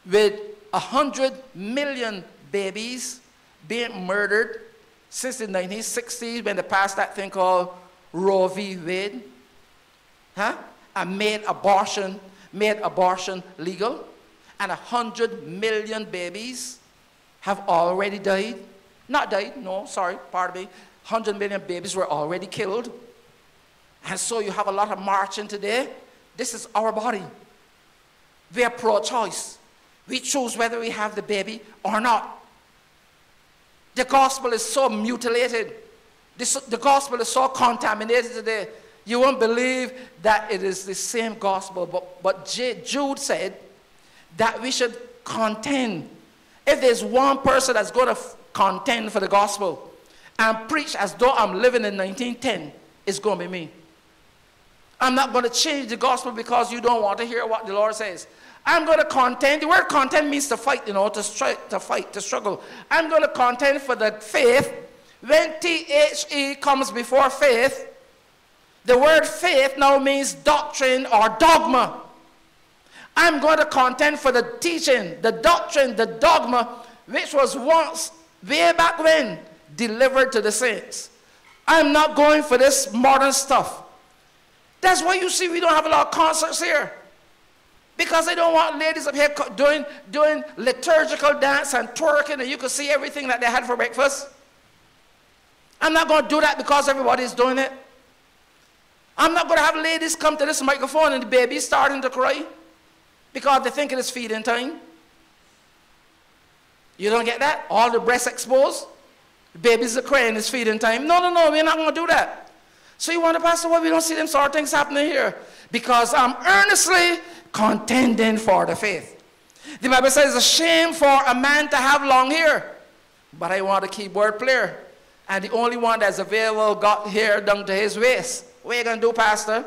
with 100 million babies being murdered since the 1960s when they passed that thing called Roe v. Wade. Huh? And made abortion legal, and 100 million babies have already died. Not died, no, sorry, pardon me. 100 million babies were already killed. And so you have a lot of marching today. This is our body. We are pro-choice. We choose whether we have the baby or not. The gospel is so mutilated. The gospel is so contaminated today. You won't believe that it is the same gospel. But Jude said that we should contend. If there's one person that's going to contend for the gospel and preach as though I'm living in 1910, it's going to be me. I'm not going to change the gospel because you don't want to hear what the Lord says. I'm going to contend. The word contend means to fight, you know, to fight, to struggle. I'm going to contend for the faith. When T-H-E comes before faith, the word faith now means doctrine or dogma. I'm going to contend for the teaching, the doctrine, the dogma, which was once, way back when, delivered to the saints. I'm not going for this modern stuff. That's why you see we don't have a lot of concerts here. Because they don't want ladies up here doing liturgical dance and twerking, and you can see everything that they had for breakfast. I'm not going to do that because everybody's doing it. I'm not going to have ladies come to this microphone and the baby's starting to cry because they think it is feeding time. You don't get that? All the breasts exposed. The babies are crying, it's feeding time. No, no, no, we're not going to do that. So you wonder, Pastor, why we don't see them sort of things happening here? Because I'm earnestly contending for the faith. The Bible says it's a shame for a man to have long hair. But I want a keyboard player. And the only one that's available got hair down to his waist. What are you going to do, Pastor?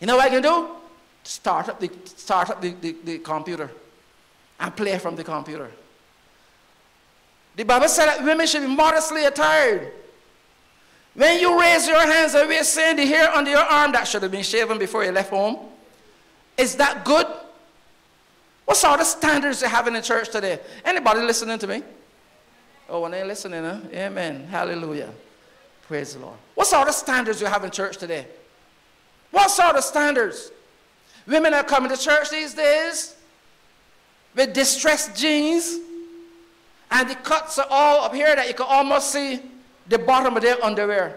You know what I can do? Start up the computer and play from the computer. The Bible said that women should be modestly attired. When you raise your hands and we're saying the hair under your arm that should have been shaven before you left home, is that good? What sort of standards they have in the church today? Anybody listening to me? Oh, and they're listening, huh? Amen. Hallelujah. Praise the Lord. What sort of standards you have in church today? What sort of standards? Women are coming to church these days with distressed jeans, and the cuts are all up here that you can almost see the bottom of their underwear.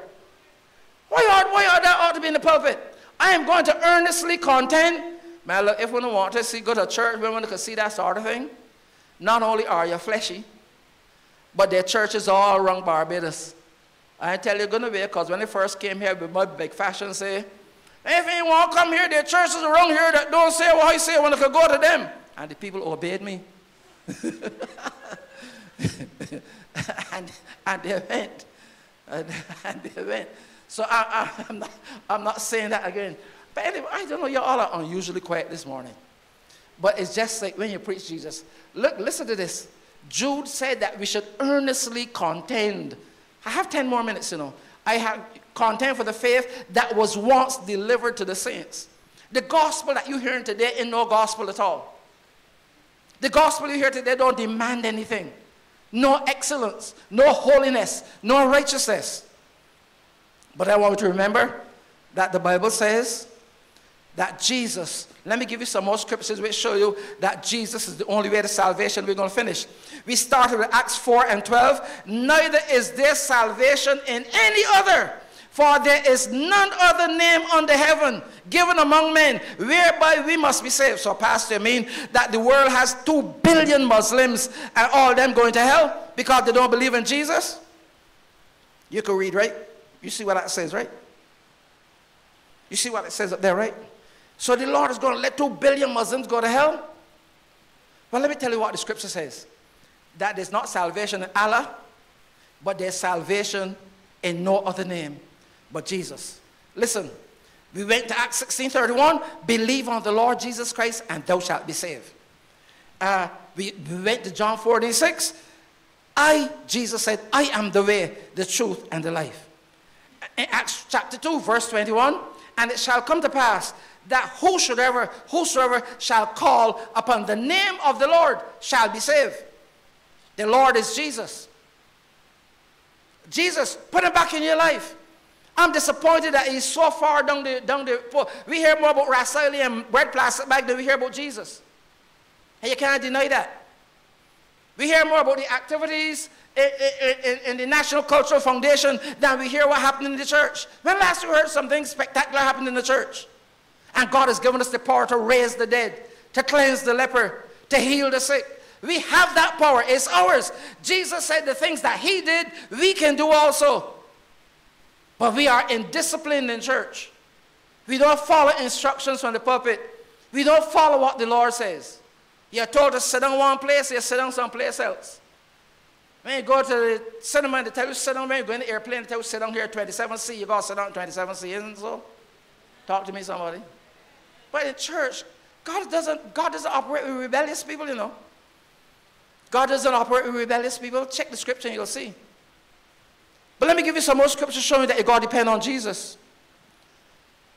Why ought that ought to be in the pulpit? I am going to earnestly contend. Man, look, if we don't want to see, go to church, we want to see that sort of thing. Not only are you fleshy, but their church is all around Barbados. I tell you, gonna be, because when they first came here, with my big fashion say, if you want to come here, their churches around here that don't say what I say, when I could go to them. And the people obeyed me. and they went. And they went. So I'm not saying that again. But anyway, I don't know, you all are unusually quiet this morning. But it's just like when you preach Jesus. Look, listen to this. Jude said that we should earnestly contend. I have 10 more minutes, you know. I have contend for the faith that was once delivered to the saints. The gospel that you're hearing today ain't no gospel at all. The gospel you hear today don't demand anything. No excellence, no holiness, no righteousness. But I want you to remember that the Bible says that Jesus, let me give you some more scriptures which show you that Jesus is the only way to salvation. We're going to finish. We started with Acts 4:12. Neither is there salvation in any other, for there is none other name under heaven given among men whereby we must be saved. So, Pastor, I mean that the world has 2 billion Muslims and all of them going to hell because they don't believe in Jesus? You can read, right? You see what that says, right? You see what it says up there, right? So the Lord is going to let 2 billion Muslims go to hell? Well, let me tell you what the scripture says. That there's not salvation in Allah, but there's salvation in no other name but Jesus. Listen, we went to Acts 16:31. Believe on the Lord Jesus Christ and thou shalt be saved. We went to John 4:36. Jesus said, I am the way, the truth, and the life. In Acts chapter 2, verse 21, and it shall come to pass that whosoever shall call upon the name of the Lord shall be saved. The Lord is Jesus. Jesus, put him back in your life. I'm disappointed that he's so far down the we hear more about Rasali and bread plastic bag than we hear about Jesus. And you can't deny that. We hear more about the activities in the National Cultural Foundation than we hear what happened in the church. When last you heard something spectacular happened in the church? And God has given us the power to raise the dead, to cleanse the leper, to heal the sick. We have that power. It's ours. Jesus said the things that he did, we can do also. But we are indisciplined in church. We don't follow instructions from the pulpit. We don't follow what the Lord says. You're told to sit down one place, you sit down someplace else. When you go to the cinema, they tell you sit down. When you go in the airplane, they tell you sit down here, 27C. You got to sit down 27C, isn't it so? Talk to me, somebody. But in church, God doesn't operate with rebellious people, you know. God doesn't operate with rebellious people. Check the scripture and you'll see. But let me give you some more scripture showing that you got to depend on Jesus.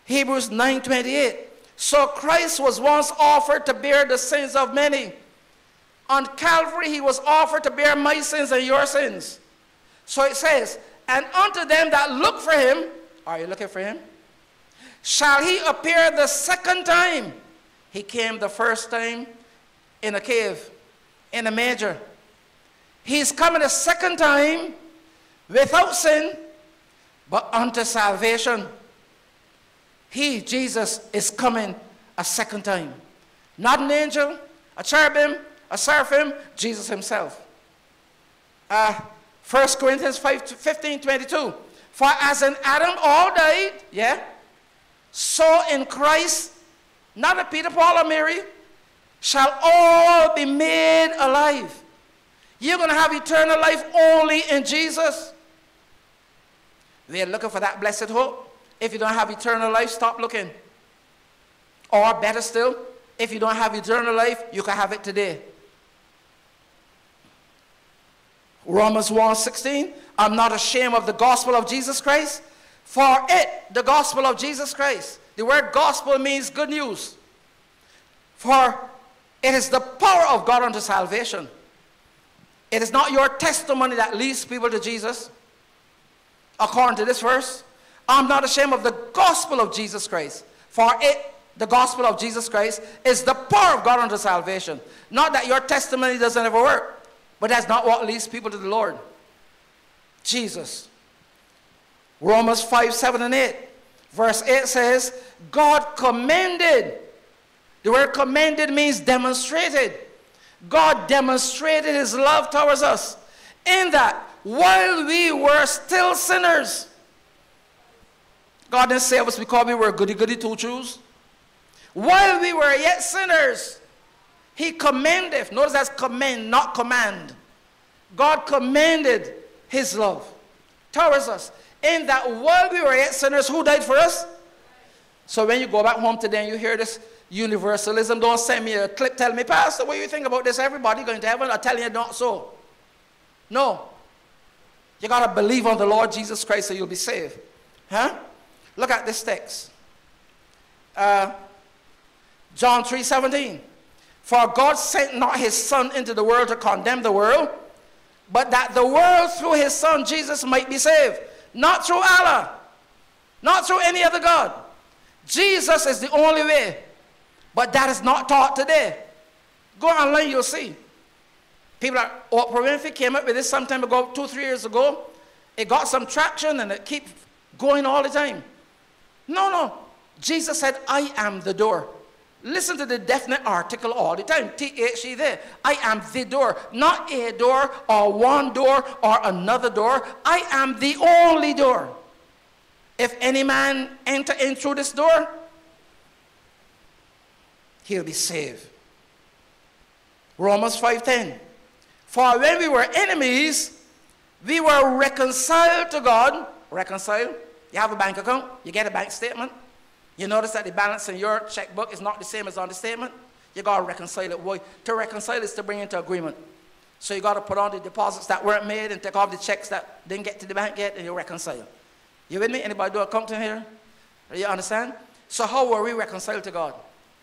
Hebrews 9:28. So Christ was once offered to bear the sins of many. On Calvary, he was offered to bear my sins and your sins. So it says, and unto them that look for him, are you looking for him? Shall he appear the second time? He came the first time in a cave, in a manger. He's coming a second time without sin, but unto salvation. He, Jesus, is coming a second time. Not an angel, a cherubim, a seraphim, Jesus himself. 1 Corinthians 15:22. For as in Adam all died, yeah, so in Christ, not of Peter, Paul, or Mary, shall all be made alive. You're going to have eternal life only in Jesus. We are looking for that blessed hope. If you don't have eternal life, stop looking. Or better still, if you don't have eternal life, you can have it today. Romans 1:16, I'm not ashamed of the gospel of Jesus Christ, for it, the gospel of Jesus Christ. The word gospel means good news. For it is the power of God unto salvation. It is not your testimony that leads people to Jesus. According to this verse, I'm not ashamed of the gospel of Jesus Christ. For it, the gospel of Jesus Christ, is the power of God unto salvation. Not that your testimony doesn't ever work, but that's not what leads people to the Lord. Jesus. Romans 5, 7 and 8. Verse 8 says, God commended. The word commended means demonstrated. God demonstrated his love towards us in that while we were still sinners. God didn't save us because we were goody-goody two-shoes. While we were yet sinners, he commendeth. Notice that's commend, not command. God commended his love towards us in that while we were yet sinners, who died for us? So when you go back home today and you hear this universalism, don't send me a clip, tell me, Pastor, what do you think about this? Everybody going to heaven? I'm telling you not so. No. You got to believe on the Lord Jesus Christ so you'll be saved. Huh? Look at this text. John 3:17. For God sent not his son into the world to condemn the world, but that the world through his son Jesus might be saved. Not through Allah. Not through any other God. Jesus is the only way. But that is not taught today. Go online, you'll see. People like Oprah Winfrey came up with this some time ago, 2-3 years ago. It got some traction and it keeps going all the time. No, no. Jesus said, I am the door. Listen to the definite article all the time. T-H-E there. I am the door. Not a door or one door or another door. I am the only door. If any man enter in through this door, he'll be saved. Romans 5:10. For when we were enemies, we were reconciled to God. Reconciled. You have a bank account. You get a bank statement. You notice that the balance in your checkbook is not the same as on the statement. You got to reconcile it. Well, to reconcile is to bring into agreement. So you got to put on the deposits that weren't made and take off the checks that didn't get to the bank yet, and you reconcile. You with me? Anybody do accounting here? You understand? So how were we reconciled to God?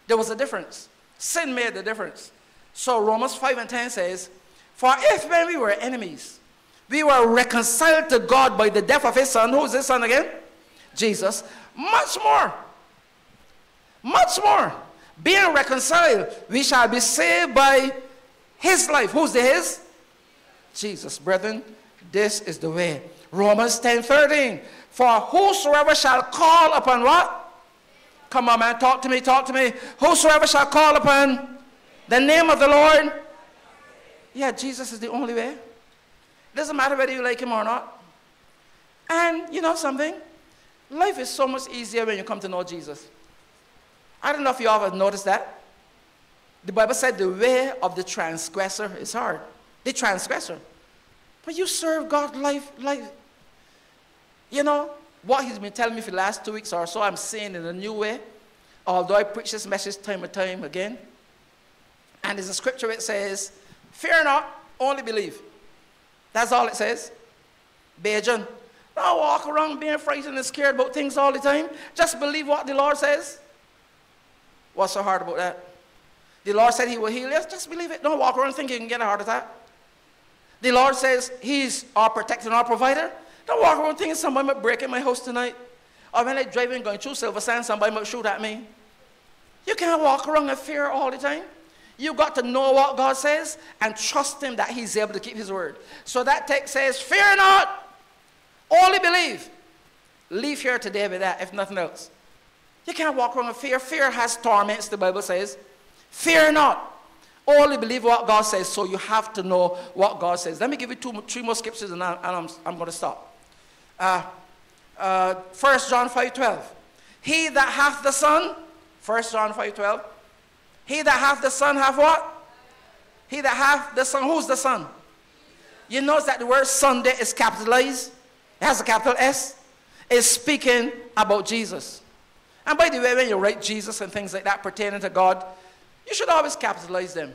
There was a difference. Sin made the difference. So Romans 5 and 10 says, for if when we were enemies, we were reconciled to God by the death of his son. Who is his son again? Jesus. Much more. Much more, being reconciled, we shall be saved by his life. Who's the his? Jesus. Brethren, this is the way. Romans 10:13. For whosoever shall call upon what? Come on, man, talk to me, talk to me. Whosoever shall call upon the name of the Lord. Yeah, Jesus is the only way. It doesn't matter whether you like him or not. And you know something? Life is so much easier when you come to know Jesus. I don't know if you all have noticed that. The Bible said the way of the transgressor is hard. The transgressor. But you serve God life. You know, what he's been telling me for the last 2 weeks or so, I'm seeing in a new way. Although I preach this message time and time again. And there's a scripture that says, fear not, only believe. That's all it says. Bajan. Don't walk around being frightened and scared about things all the time. Just believe what the Lord says. What's so hard about that? The Lord said he will heal us. Just believe it. Don't walk around thinking you can get a heart attack. The Lord says he's our protector and our provider. Don't walk around thinking somebody might break in my house tonight. Or when I'm driving going through Silver Sand, somebody might shoot at me. You can't walk around in fear all the time. You've got to know what God says and trust him that he's able to keep his word. So that text says, fear not, only believe. Leave here today with that, if nothing else. You can't walk around with fear. Fear has torments, the Bible says. Fear not. Only believe what God says, so you have to know what God says. Let me give you 3 more scriptures, and I'm going to stop. 1 John 5:12. He that hath the Son, 1 John 5:12. He that hath the Son hath what? He that hath the Son. Who's the Son? You notice that the word Sunday is capitalized. It has a capital S. It's speaking about Jesus. And by the way, when you write Jesus and things like that pertaining to God, you should always capitalize them.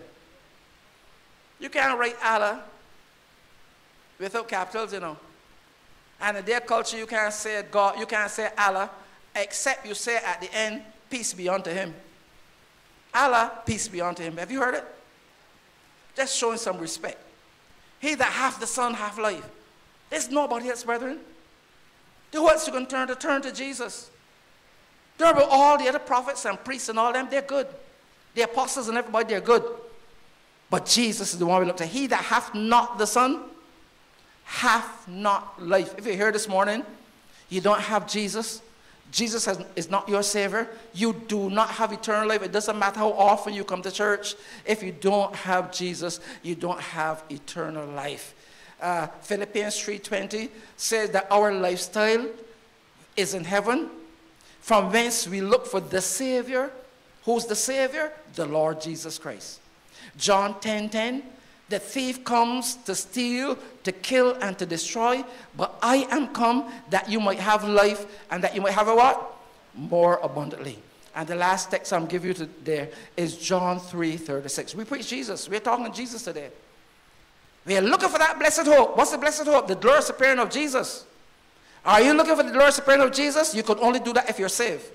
You can't write Allah without capitals, you know. And in their culture, you can't say God, you can't say Allah, except you say at the end, peace be unto him. Allah, peace be unto him. Have you heard it? Just showing some respect. He that hath the Son hath life. There's nobody else, brethren. Who else you can turn to? Turn to Jesus. There were all the other prophets and priests and all them, they're good. The apostles and everybody, they're good. But Jesus is the one we look to. He that hath not the Son hath not life. If you're here this morning, you don't have Jesus. Jesus is not your Savior. You do not have eternal life. It doesn't matter how often you come to church. If you don't have Jesus, you don't have eternal life. Philippians 3:20 says that our lifestyle is in heaven, from whence we look for the Savior. Who's the Savior? The Lord Jesus Christ. John 10:10, the thief comes to steal, to kill, and to destroy, but I am come that you might have life, and that you might have a what? More abundantly. And the last text I'm giving you today is John 3:36. We preach Jesus. We're talking Jesus today. We are looking for that blessed hope. What's the blessed hope? The glorious appearing of Jesus. Are you looking for the glorious appearing of Jesus? You could only do that if you're saved.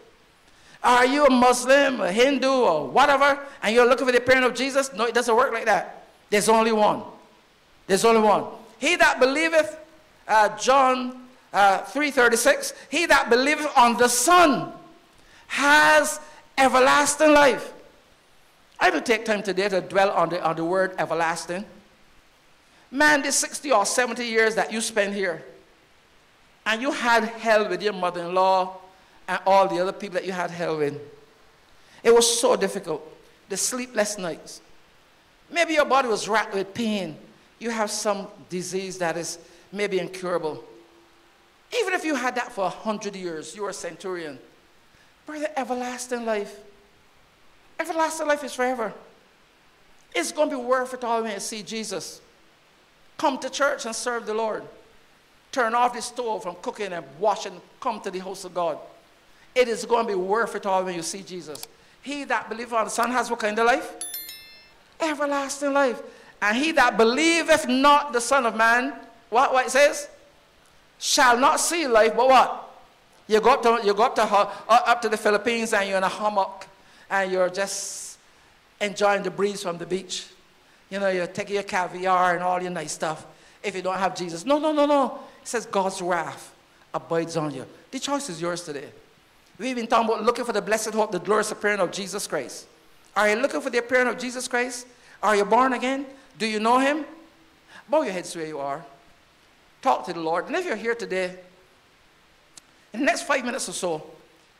Are you a Muslim, a Hindu, or whatever, and you're looking for the appearing of Jesus? No, it doesn't work like that. There's only one. There's only one. He that believeth, John 3:36, he that believeth on the Son has everlasting life. I will take time today to dwell on the word everlasting. Man, these 60 or 70 years that you spend here, and you had hell with your mother-in-law, and all the other people that you had hell with. It was so difficult. The sleepless nights. Maybe your body was racked with pain. You have some disease that is maybe incurable. Even if you had that for 100 years, you were a centurion. Brother, everlasting life. Everlasting life is forever. It's going to be worth it all when you see Jesus. Come to church and serve the Lord. Turn off the stove from cooking and washing. Come to the house of God. It is going to be worth it all when you see Jesus. He that believeth on the Son has what kind of life? Everlasting life. And he that believeth not the Son of Man, what it says? Shall not see life, but what? You go up to the Philippines and you're in a hammock and you're just enjoying the breeze from the beach. You know, you're taking your caviar and all your nice stuff if you don't have Jesus. No, no, no, no. It says God's wrath abides on you. The choice is yours today. We've been talking about looking for the blessed hope, the glorious appearing of Jesus Christ. Are you looking for the appearing of Jesus Christ? Are you born again? Do you know him? Bow your heads where you are. Talk to the Lord. And if you're here today, in the next 5 minutes or so,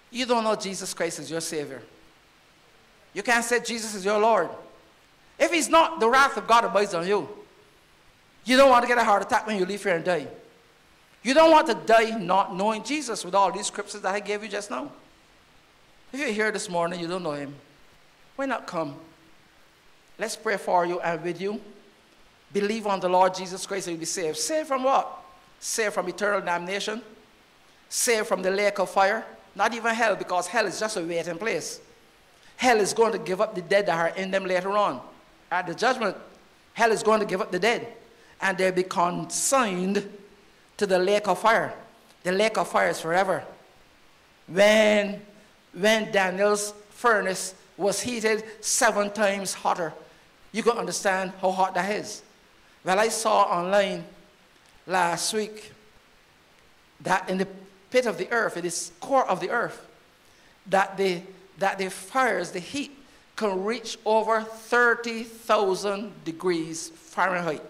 you don't know Jesus Christ as your Savior. You can't say Jesus is your Lord. If he's not, the wrath of God abides on you. You don't want to get a heart attack when you leave here and die. You don't want to die not knowing Jesus with all these scriptures that I gave you just now. If you're here this morning, you don't know him, why not come? Let's pray for you and with you. Believe on the Lord Jesus Christ and you'll be saved. Saved from what? Saved from eternal damnation. Saved from the lake of fire. Not even hell, because hell is just a waiting place. Hell is going to give up the dead that are in them later on. At the judgment, hell is going to give up the dead. And they'll be consigned to the lake of fire. The lake of fire is forever. When Daniel's furnace was heated 7 times hotter, you can understand how hot that is. Well, I saw online last week that in the pit of the earth, in the core of the earth, that the fires, the heat, can reach over 30,000 degrees Fahrenheit.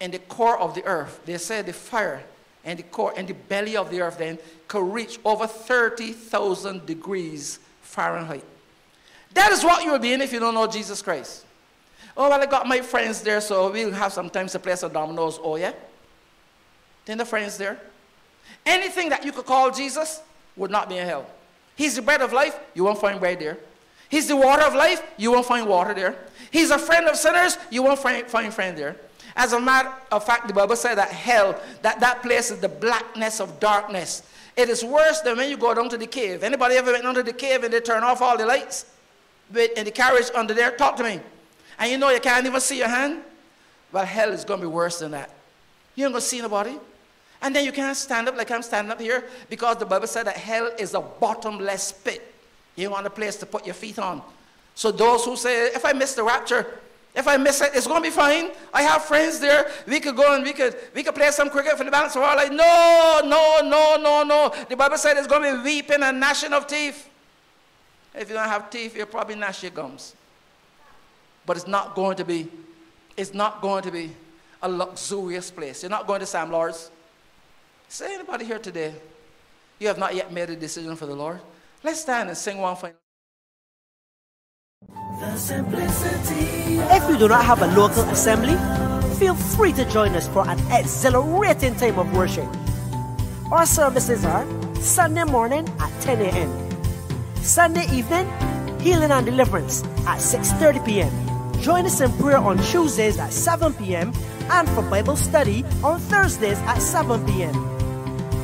In the core of the earth, they say the fire and the core and the belly of the earth then could reach over 30,000 degrees Fahrenheit. That is what you will be in if you don't know Jesus Christ. Oh, well, I got my friends there, so we'll have some time to play some dominoes. Oh, yeah? Then the friends there. Anything that you could call Jesus would not be in hell. He's the bread of life, you won't find bread there. He's the water of life, you won't find water there. He's a friend of sinners, you won't find friend there. As a matter of fact, the Bible said that hell, that place is the blackness of darkness. It is worse than when you go down to the cave. Anybody ever went down to the cave and they turn off all the lights in the carriage under there? Talk to me. And you know you can't even see your hand? Well, hell is going to be worse than that. You ain't going to see nobody. And then you can't stand up like I'm standing up here, because the Bible said that hell is a bottomless pit. You want a place to put your feet on. So those who say, if I miss the rapture, If I miss it, it's going to be fine. I have friends there. We could go and we could play some cricket for the balance of our life. No, no, no, no, no. The Bible said it's going to be weeping and gnashing of teeth. If you don't have teeth, you'll probably gnash your gums. But it's not going to be. It's not going to be a luxurious place. You're not going to Sam Lord's. Is there anybody here today? You have not yet made a decision for the Lord. Let's stand and sing one final. If you do not have a local assembly, feel free to join us for an exhilarating time of worship. Our services are Sunday morning at 10 a.m. Sunday evening, Healing and Deliverance at 6:30 p.m. Join us in prayer on Tuesdays at 7 p.m. and for Bible study on Thursdays at 7 p.m.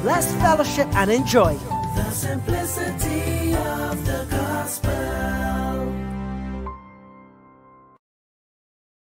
Let's fellowship and enjoy the simplicity of the gospel.